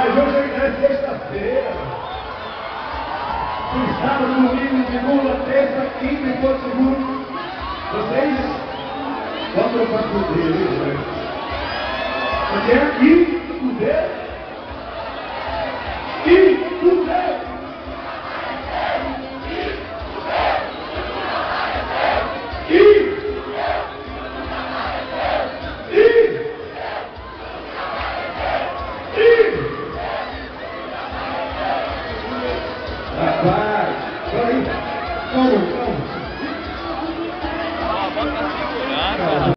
Mas hoje ainda é sexta-feira. O sábado, domingo, segunda, terça, quinta e todo segundo. Vocês voltam para poder, gente. Porque é aqui poder. Rapaz, olha aí.